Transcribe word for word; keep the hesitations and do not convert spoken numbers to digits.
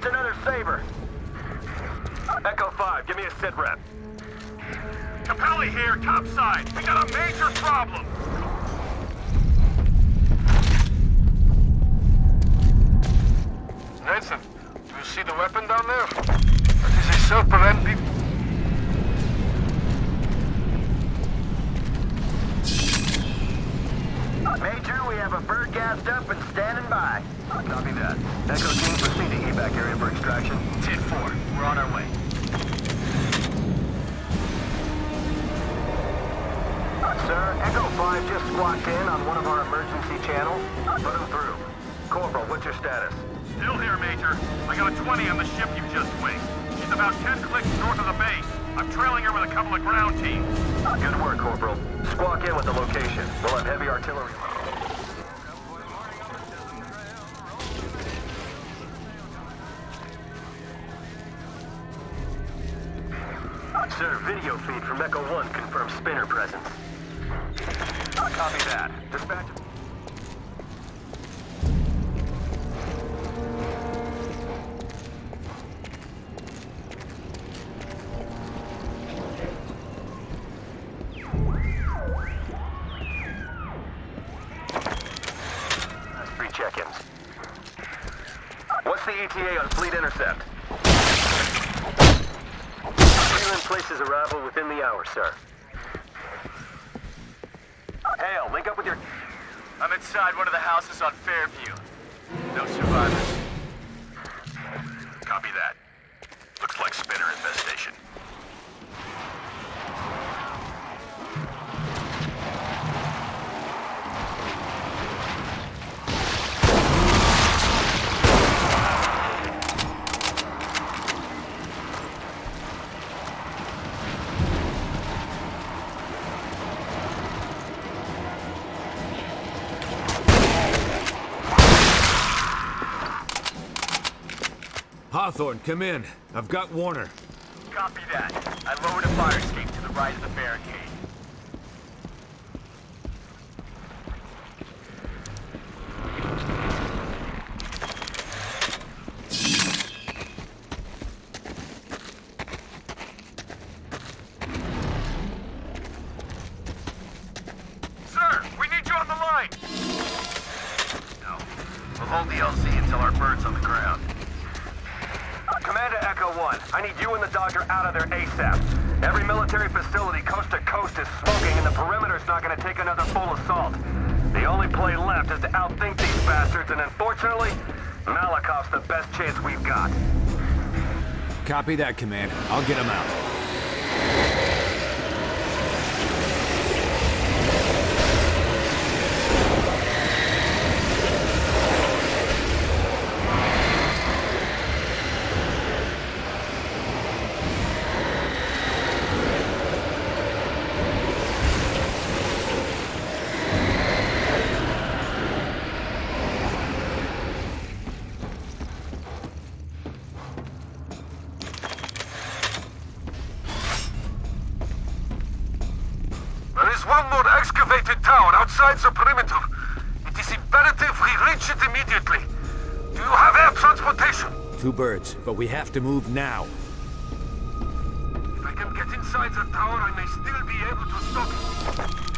dropped another Sabre. Echo five, give me a sit rep. Capelli here, topside. We got a major problem. Nathan, do you see the weapon down there? That is a serpent people. Major, we have a bird gassed up and standing by. Copy that. Echo two, proceed to evac area for extraction. ten four, we're on our way. Sir, Echo five just squawked in on one of our emergency channels. Put him through. Corporal, what's your status? Still here, Major. I got a twenty on the ship you just winged. She's about ten clicks north of the base. I'm trailing her with a couple of ground teams. Good work, Corporal. Squawk in with the location. We'll have heavy artillery. Sir, video feed from Echo one confirms spinner presence. Copy that. Dispatch. Last three check-ins. What's the E T A on fleet intercept? Freeland places arrival within the hour, sir. Hale, link up with your... I'm inside one of the houses on Fairview. No survivors. Copy that. Looks like spinner infestation. Hawthorne, come in. I've got Warner. Copy that. I lowered a fire escape to the right of the barricade. Sir, we need you on the line! No. We'll hold the L C until our bird's on the ground. Commander Echo one, I need you and the Dodger out of there ASAP. Every military facility coast to coast is smoking and the perimeter's not going to take another full assault. The only play left is to outthink these bastards, and unfortunately, Malikoff's the best chance we've got. Copy that, Commander. I'll get him out. One more excavated tower outside the perimeter. It is imperative we reach it immediately. Do you have air transportation? Two birds, but we have to move now. If I can get inside the tower, I may still be able to stop it.